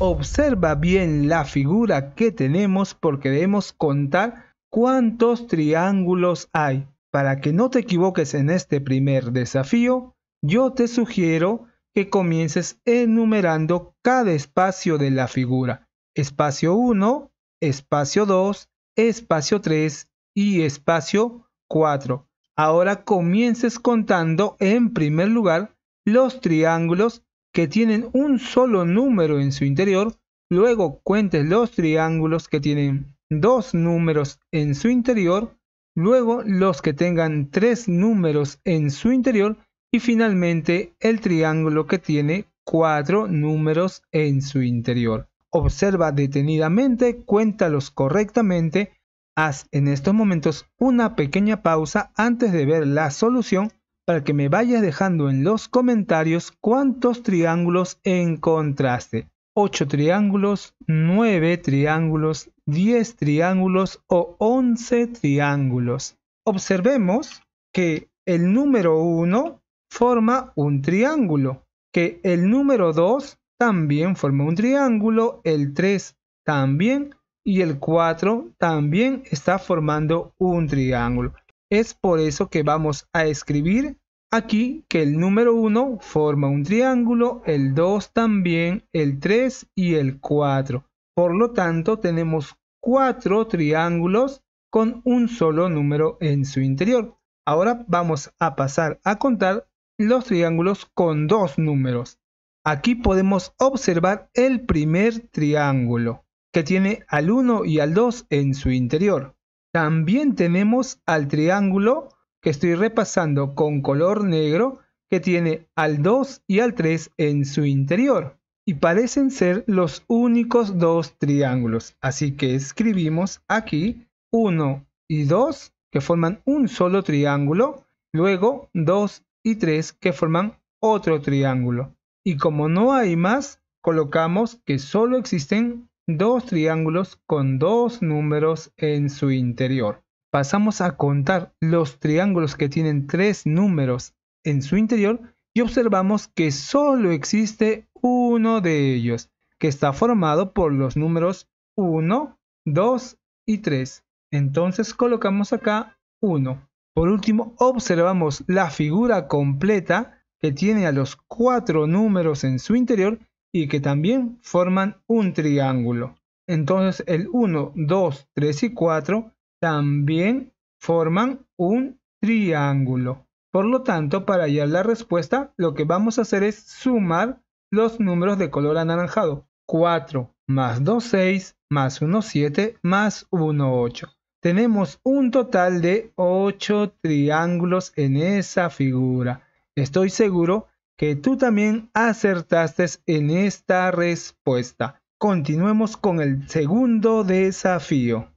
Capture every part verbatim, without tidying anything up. Observa bien la figura que tenemos porque debemos contar cuántos triángulos hay. Para que no te equivoques en este primer desafío, yo te sugiero que comiences enumerando cada espacio de la figura. Espacio uno, espacio dos, espacio tres y espacio cuatro. Ahora comiences contando en primer lugar los triángulos que tienen un solo número en su interior, luego cuentes los triángulos que tienen dos números en su interior, luego los que tengan tres números en su interior y finalmente el triángulo que tiene cuatro números en su interior. Observa detenidamente, cuéntalos correctamente, haz en estos momentos una pequeña pausa antes de ver la solución para que me vayas dejando en los comentarios cuántos triángulos encontraste. ocho triángulos, nueve triángulos, diez triángulos o once triángulos. Observemos que el número uno forma un triángulo, que el número dos también forma un triángulo, el tres también y el cuatro también está formando un triángulo. Es por eso que vamos a escribir aquí que el número uno forma un triángulo, el dos también, el tres y el cuatro. Por lo tanto, tenemos cuatro triángulos con un solo número en su interior. Ahora vamos a pasar a contar los triángulos con dos números. Aquí podemos observar el primer triángulo, que tiene al uno y al dos en su interior. También tenemos al triángulo que estoy repasando con color negro que tiene al dos y al tres en su interior. Y parecen ser los únicos dos triángulos. Así que escribimos aquí uno y dos que forman un solo triángulo. Luego dos y tres que forman otro triángulo. Y como no hay más, colocamos que solo existen dos triángulos con dos números en su interior. Pasamos a contar los triángulos que tienen tres números en su interior y observamos que solo existe uno de ellos, que está formado por los números uno, dos y tres. Entonces colocamos acá uno. Por último, observamos la figura completa que tiene a los cuatro números en su interior y que también forman un triángulo. Entonces el uno, dos, tres y cuatro también forman un triángulo. Por lo tanto, para hallar la respuesta, lo que vamos a hacer es sumar los números de color anaranjado. cuatro más dos, seis, más uno, siete, más uno, ocho. Tenemos un total de ocho triángulos en esa figura. Estoy seguro que tú también acertaste en esta respuesta. Continuemos con el segundo desafío.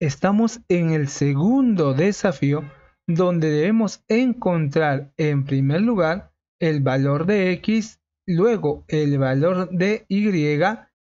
Estamos en el segundo desafío donde debemos encontrar en primer lugar el valor de X, luego el valor de Y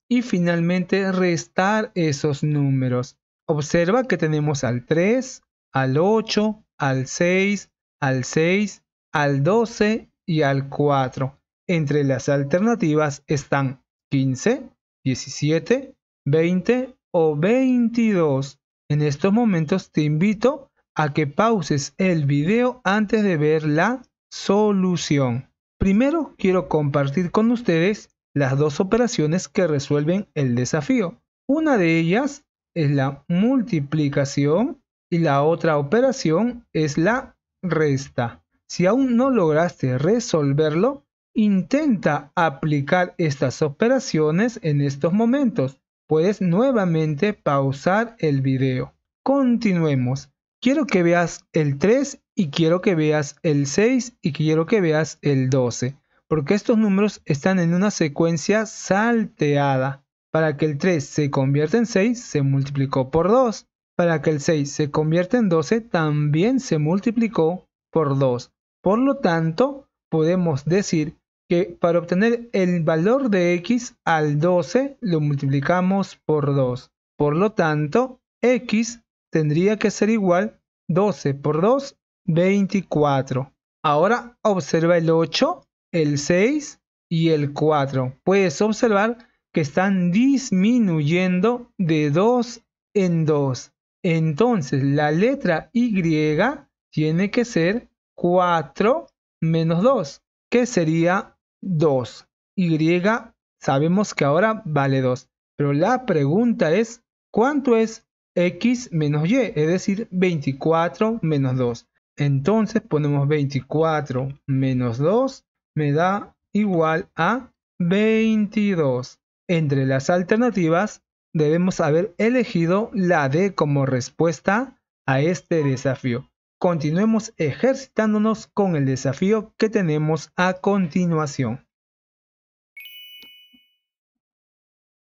y finalmente restar esos números. Observa que tenemos al tres, al ocho, al seis, al seis, al doce y al cuatro. Entre las alternativas están quince, diecisiete, veinte o veintidós. En estos momentos te invito a que pauses el video antes de ver la solución. Primero quiero compartir con ustedes las dos operaciones que resuelven el desafío. Una de ellas es la multiplicación y la otra operación es la resta. Si aún no lograste resolverlo, intenta aplicar estas operaciones en estos momentos. Puedes nuevamente pausar el video. Continuemos. Quiero que veas el tres y quiero que veas el seis y quiero que veas el doce, porque estos números están en una secuencia salteada. Para que el tres se convierta en seis, se multiplicó por dos. Para que el seis se convierta en doce, también se multiplicó por dos. Por lo tanto, podemos decir que para obtener el valor de X al doce, lo multiplicamos por dos. Por lo tanto, X tendría que ser igual doce por dos, veinticuatro. Ahora observa el ocho, el seis y el cuatro. Puedes observar que están disminuyendo de dos en dos. Entonces la letra Y tiene que ser cuatro menos dos, que sería dos. Y sabemos que ahora vale dos. Pero la pregunta es, ¿cuánto es X menos Y? Es decir, veinticuatro menos dos. Entonces ponemos veinticuatro menos dos me da igual a veintidós. Entre las alternativas debemos haber elegido la D como respuesta a este desafío. Continuemos ejercitándonos con el desafío que tenemos a continuación.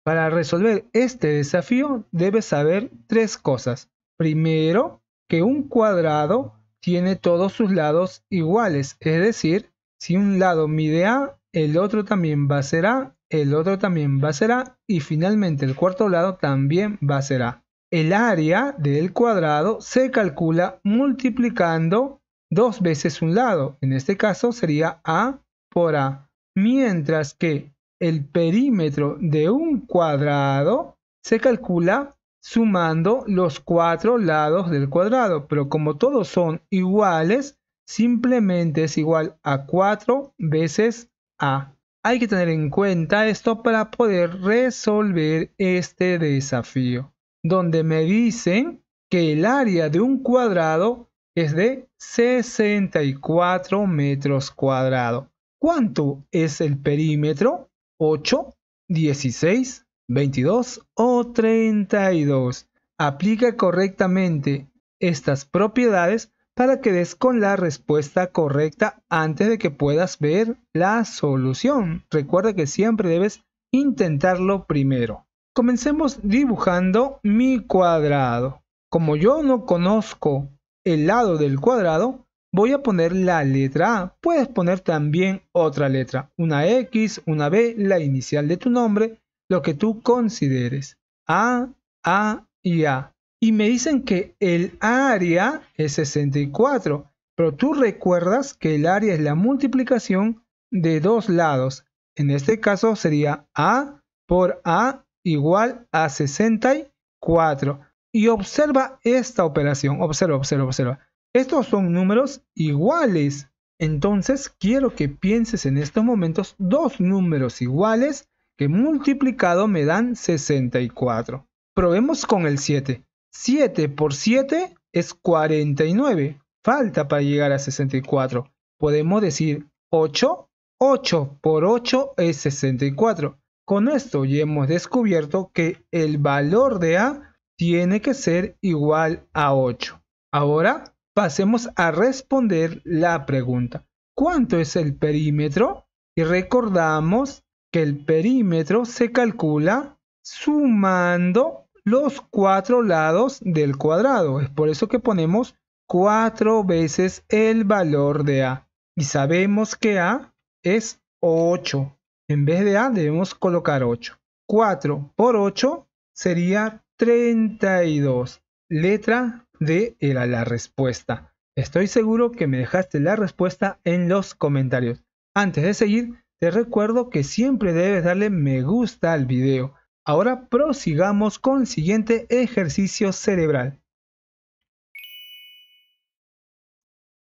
Para resolver este desafío debes saber tres cosas. Primero, que un cuadrado tiene todos sus lados iguales. Es decir, si un lado mide A, el otro también va a ser A, el otro también va a ser A y finalmente el cuarto lado también va a ser A. El área del cuadrado se calcula multiplicando dos veces un lado. En este caso sería A por A. Mientras que el perímetro de un cuadrado se calcula sumando los cuatro lados del cuadrado, pero como todos son iguales, simplemente es igual a cuatro veces A. Hay que tener en cuenta esto para poder resolver este desafío, donde me dicen que el área de un cuadrado es de sesenta y cuatro metros cuadrados. ¿Cuánto es el perímetro? ocho, dieciséis, veintidós o treinta y dos. Aplica correctamente estas propiedades para que des con la respuesta correcta antes de que puedas ver la solución. Recuerda que siempre debes intentarlo primero. Comencemos dibujando mi cuadrado. Como yo no conozco el lado del cuadrado, voy a poner la letra A. Puedes poner también otra letra, una X, una B, la inicial de tu nombre, lo que tú consideres. A, A y A. Y me dicen que el área es sesenta y cuatro, pero tú recuerdas que el área es la multiplicación de dos lados. En este caso sería A por A igual a sesenta y cuatro. Y observa esta operación, observa, observa, observa. Estos son números iguales, entonces quiero que pienses en estos momentos dos números iguales que multiplicado me dan sesenta y cuatro. Probemos con el siete. siete por siete es cuarenta y nueve, falta para llegar a sesenta y cuatro. Podemos decir ocho, ocho por ocho es sesenta y cuatro. Con esto ya hemos descubierto que el valor de A tiene que ser igual a ocho. Ahora pasemos a responder la pregunta. ¿Cuánto es el perímetro? Y recordamos que el perímetro se calcula sumando los cuatro lados del cuadrado. Es por eso que ponemos cuatro veces el valor de A. Y sabemos que A es ocho. En vez de A debemos colocar ocho. cuatro por ocho sería treinta y dos. Letra D era la respuesta. Estoy seguro que me dejaste la respuesta en los comentarios. Antes de seguir, te recuerdo que siempre debes darle me gusta al video. Ahora prosigamos con el siguiente ejercicio cerebral.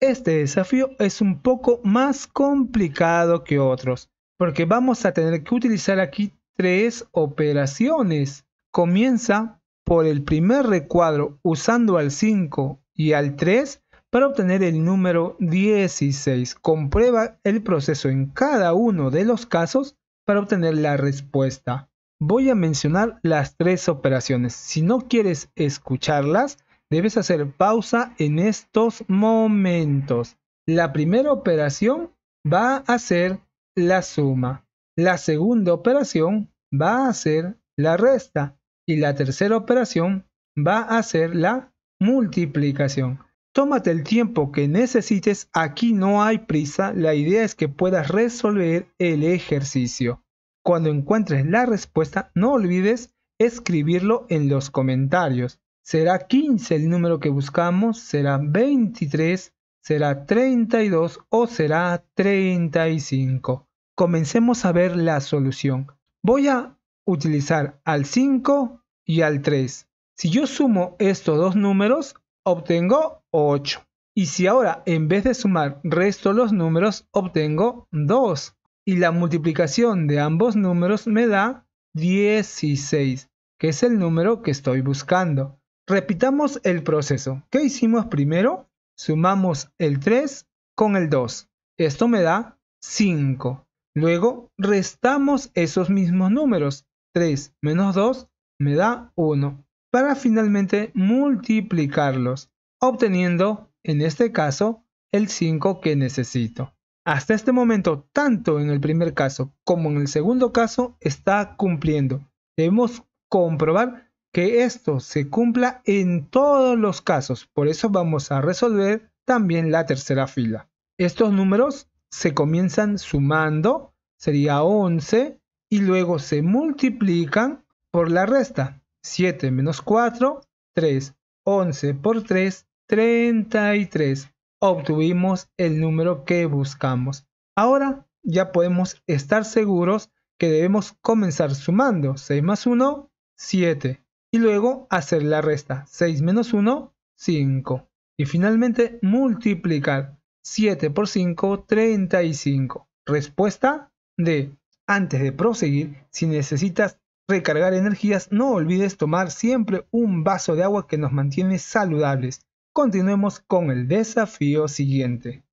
Este desafío es un poco más complicado que otros, porque vamos a tener que utilizar aquí tres operaciones. Comienza por el primer recuadro usando al cinco y al tres para obtener el número dieciséis. Comprueba el proceso en cada uno de los casos para obtener la respuesta. Voy a mencionar las tres operaciones. Si no quieres escucharlas, debes hacer pausa en estos momentos. La primera operación va a ser la suma. La segunda operación va a ser la resta. Y la tercera operación va a ser la multiplicación. Tómate el tiempo que necesites, aquí no hay prisa, la idea es que puedas resolver el ejercicio. Cuando encuentres la respuesta, no olvides escribirlo en los comentarios. ¿Será quince el número que buscamos? ¿Será veintitrés? ¿Será treinta y dos? ¿O será treinta y cinco? Comencemos a ver la solución. Voy a utilizar al cinco y al tres. Si yo sumo estos dos números, obtengo ocho. Y si ahora en vez de sumar resto los números, obtengo dos. Y la multiplicación de ambos números me da dieciséis, que es el número que estoy buscando. Repitamos el proceso. ¿Qué hicimos primero? Sumamos el tres con el dos. Esto me da cinco. Luego restamos esos mismos números. tres menos dos me da uno. Para finalmente multiplicarlos, obteniendo, en este caso, el cinco que necesito. Hasta este momento, tanto en el primer caso como en el segundo caso, está cumpliendo. Debemos comprobar que esto se cumpla en todos los casos. Por eso vamos a resolver también la tercera fila. Estos números se comienzan sumando, sería once, y luego se multiplican por la resta. siete menos cuatro, tres. once por tres, treinta y tres. Obtuvimos el número que buscamos. Ahora ya podemos estar seguros que debemos comenzar sumando. seis más uno, siete. Y luego hacer la resta. seis menos uno, cinco. Y finalmente multiplicar. siete por cinco, treinta y cinco. Respuesta D. Antes de proseguir, si necesitas recargar energías, no olvides tomar siempre un vaso de agua que nos mantiene saludables. Continuemos con el desafío siguiente.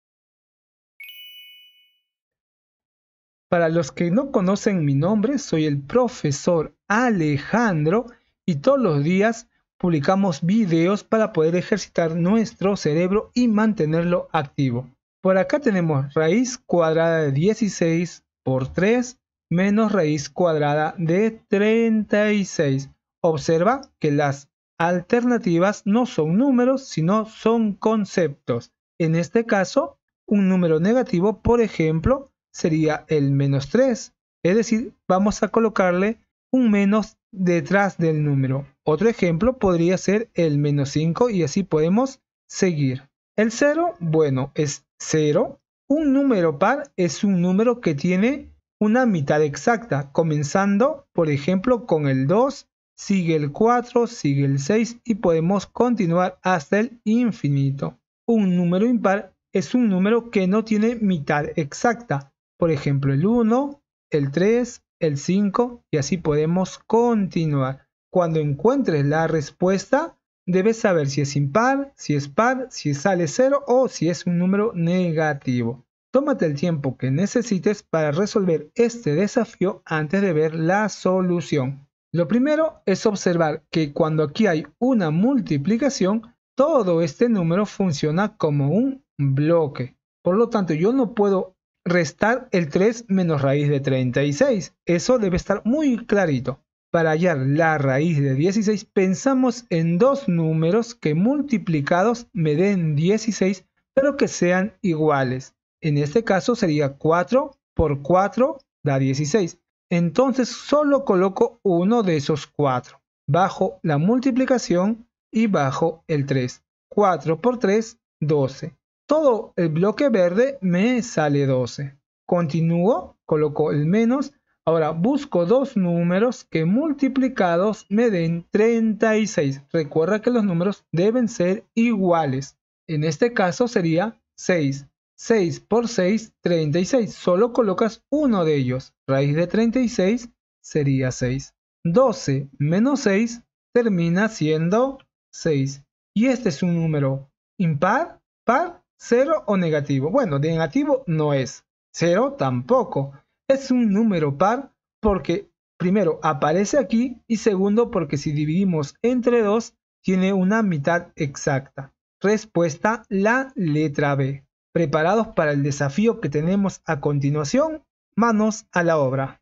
Para los que no conocen mi nombre, soy el profesor Alejandro y todos los días publicamos videos para poder ejercitar nuestro cerebro y mantenerlo activo. Por acá tenemos raíz cuadrada de dieciséis por tres menos raíz cuadrada de treinta y seis. Observa que las alternativas no son números, sino son conceptos. En este caso, un número negativo, por ejemplo, sería el menos tres. Es decir, vamos a colocarle un menos detrás del número. Otro ejemplo podría ser el menos cinco y así podemos seguir. El cero, bueno, es cero. Un número par es un número que tiene una mitad exacta, comenzando, por ejemplo, con el dos. Sigue el cuatro, sigue el seis y podemos continuar hasta el infinito. Un número impar es un número que no tiene mitad exacta. Por ejemplo, el uno, el tres, el cinco y así podemos continuar. Cuando encuentres la respuesta, debes saber si es impar, si es par, si sale cero o si es un número negativo. Tómate el tiempo que necesites para resolver este desafío antes de ver la solución. Lo primero es observar que cuando aquí hay una multiplicación, todo este número funciona como un bloque. Por lo tanto, yo no puedo restar el tres menos raíz de treinta y seis. Eso debe estar muy clarito. Para hallar la raíz de dieciséis, pensamos en dos números que multiplicados me den dieciséis, pero que sean iguales. En este caso sería cuatro por cuatro da dieciséis. Entonces solo coloco uno de esos cuatro, bajo la multiplicación y bajo el tres. cuatro por tres, doce. Todo el bloque verde me sale doce. Continúo, coloco el menos. Ahora busco dos números que multiplicados me den treinta y seis. Recuerda que los números deben ser iguales. En este caso sería seis. seis por seis, treinta y seis. Solo colocas uno de ellos. Raíz de treinta y seis sería seis. doce menos seis termina siendo seis. Y este es un número impar, par, cero o negativo. Bueno, de negativo no es. cero tampoco. Es un número par porque primero aparece aquí y segundo porque si dividimos entre dos tiene una mitad exacta. Respuesta la letra B. ¿Preparados para el desafío que tenemos a continuación? Manos a la obra.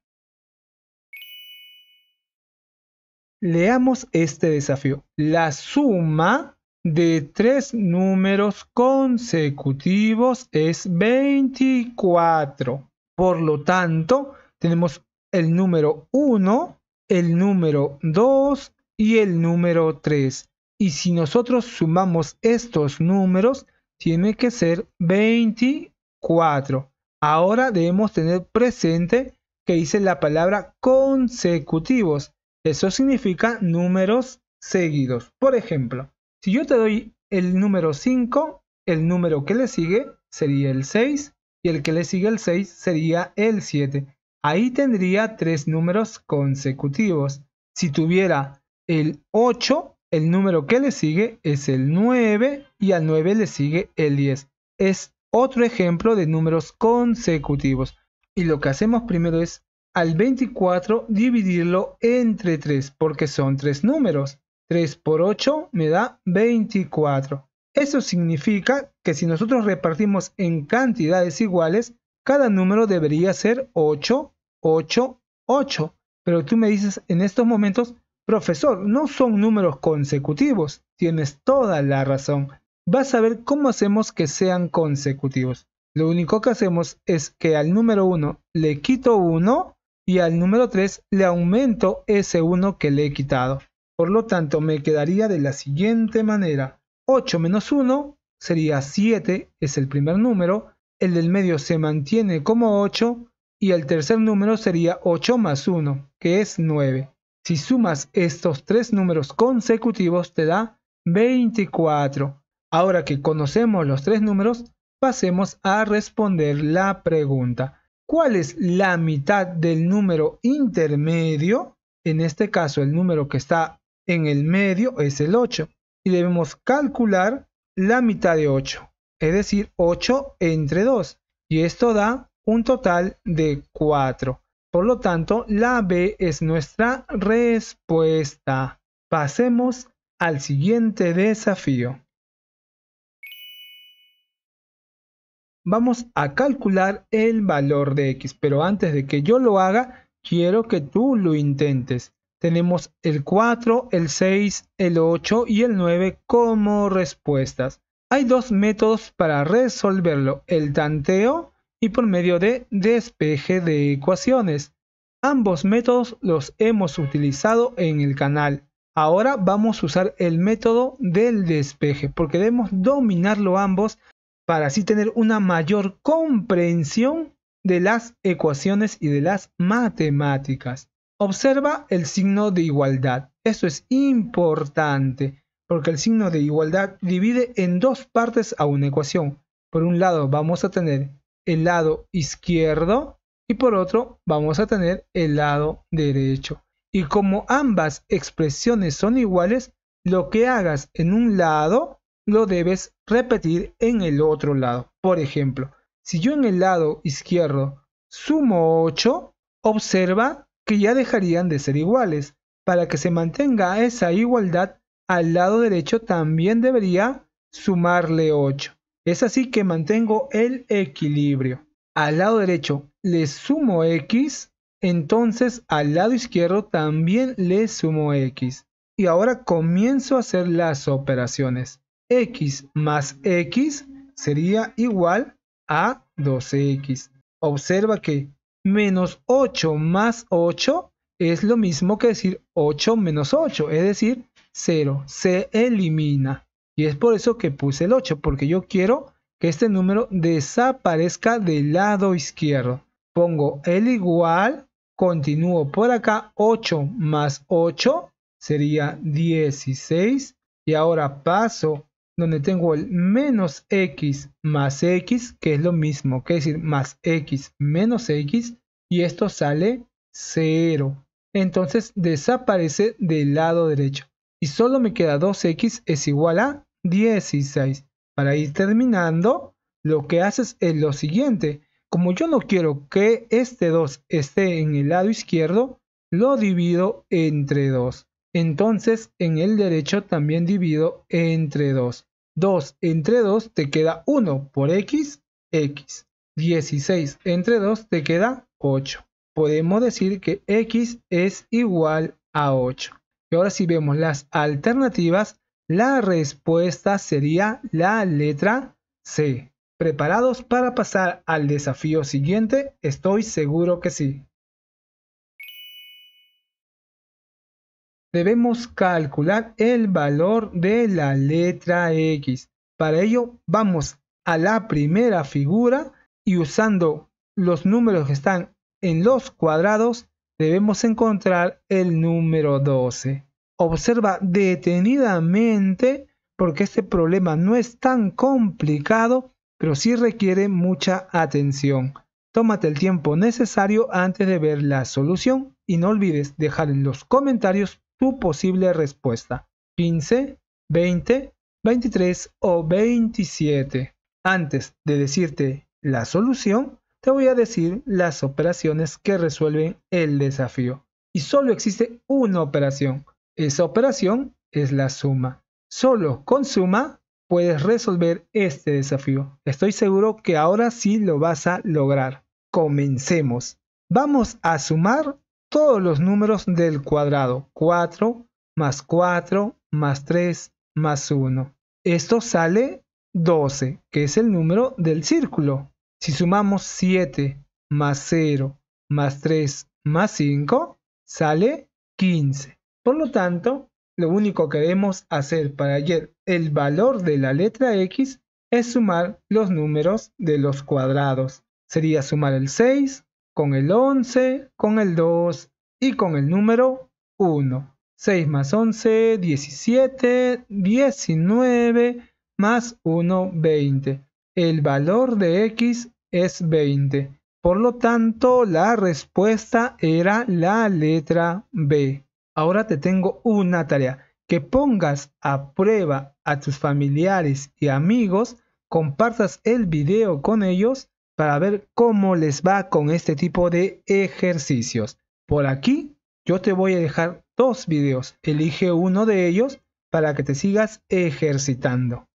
Leamos este desafío. La suma de tres números consecutivos es veinticuatro. Por lo tanto, tenemos el número uno, el número dos y el número tres. Y si nosotros sumamos estos números, tiene que ser veinticuatro. Ahora debemos tener presente que dice la palabra consecutivos. Eso significa números seguidos. Por ejemplo, si yo te doy el número cinco, el número que le sigue sería el seis y el que le sigue el seis sería el siete. Ahí tendría tres números consecutivos. Si tuviera el ocho, el número que le sigue es el nueve y al nueve le sigue el diez. Es otro ejemplo de números consecutivos. Y lo que hacemos primero es al veinticuatro dividirlo entre tres porque son tres números. tres por ocho me da veinticuatro. Eso significa que si nosotros repartimos en cantidades iguales, cada número debería ser ocho, ocho, ocho. Pero tú me dices en estos momentos, profesor, no son números consecutivos. Tienes toda la razón. Vas a ver cómo hacemos que sean consecutivos. Lo único que hacemos es que al número uno le quito uno y al número tres le aumento ese uno que le he quitado. Por lo tanto, me quedaría de la siguiente manera. ocho menos uno sería siete, es el primer número. El del medio se mantiene como ocho y el tercer número sería ocho más uno, que es nueve. Si sumas estos tres números consecutivos te da veinticuatro. Ahora que conocemos los tres números, pasemos a responder la pregunta. ¿Cuál es la mitad del número intermedio? En este caso el número que está en el medio es el ocho. Y debemos calcular la mitad de ocho. Es decir, ocho entre dos. Y esto da un total de cuatro. Por lo tanto, la B es nuestra respuesta. Pasemos al siguiente desafío. Vamos a calcular el valor de X, pero antes de que yo lo haga, quiero que tú lo intentes. Tenemos el cuatro, el seis, el ocho y el nueve como respuestas. Hay dos métodos para resolverlo, el tanteo y por medio de despeje de ecuaciones. Ambos métodos los hemos utilizado en el canal. Ahora vamos a usar el método del despeje porque debemos dominarlo ambos para así tener una mayor comprensión de las ecuaciones y de las matemáticas. Observa el signo de igualdad. Esto es importante porque el signo de igualdad divide en dos partes a una ecuación. Por un lado vamos a tener el lado izquierdo y por otro vamos a tener el lado derecho. Y como ambas expresiones son iguales, lo que hagas en un lado lo debes repetir en el otro lado. Por ejemplo, si yo en el lado izquierdo sumo ocho, observa que ya dejarían de ser iguales. Para que se mantenga esa igualdad, al lado derecho también debería sumarle ocho. Es así que mantengo el equilibrio. Al lado derecho le sumo X, entonces al lado izquierdo también le sumo X. Y ahora comienzo a hacer las operaciones. X más X sería igual a dos X. Observa que menos ocho más ocho es lo mismo que decir ocho menos ocho, es decir, cero. Se elimina. Y es por eso que puse el ocho, porque yo quiero que este número desaparezca del lado izquierdo. Pongo el igual, continúo por acá, ocho más ocho sería dieciséis. Y ahora paso donde tengo el menos X más X, que es lo mismo que decir más X menos X, y esto sale cero. Entonces desaparece del lado derecho. Y solo me queda dos X es igual a dieciséis. Para ir terminando, lo que haces es lo siguiente. Como yo no quiero que este dos esté en el lado izquierdo, lo divido entre dos. Entonces en el derecho también divido entre dos. dos entre dos te queda uno por X, X. dieciséis entre dos te queda ocho. Podemos decir que X es igual a ocho. Y ahora si vemos las alternativas, la respuesta sería la letra C. ¿Preparados para pasar al desafío siguiente? Estoy seguro que sí. Debemos calcular el valor de la letra X. Para ello vamos a la primera figura y usando los números que están en los cuadrados, debemos encontrar el número doce. Observa detenidamente porque este problema no es tan complicado, pero sí requiere mucha atención. Tómate el tiempo necesario antes de ver la solución y no olvides dejar en los comentarios tu posible respuesta. quince, veinte, veintitrés o veintisiete. Antes de decirte la solución, te voy a decir las operaciones que resuelven el desafío. Y solo existe una operación. Esa operación es la suma. Solo con suma puedes resolver este desafío. Estoy seguro que ahora sí lo vas a lograr. Comencemos. Vamos a sumar todos los números del cuadrado. cuatro más cuatro más tres más uno. Esto sale doce, que es el número del círculo. Si sumamos siete más cero más tres más cinco, sale quince. Por lo tanto, lo único que debemos hacer para hallar el valor de la letra X es sumar los números de los cuadrados. Sería sumar el seis con el once, con el dos y con el número uno. seis más once, diecisiete, diecinueve, más uno, veinte. El valor de X es veinte. Por lo tanto, la respuesta era la letra B. Ahora te tengo una tarea. Que pongas a prueba a tus familiares y amigos. Compartas el video con ellos para ver cómo les va con este tipo de ejercicios. Por aquí yo te voy a dejar dos videos. Elige uno de ellos para que te sigas ejercitando.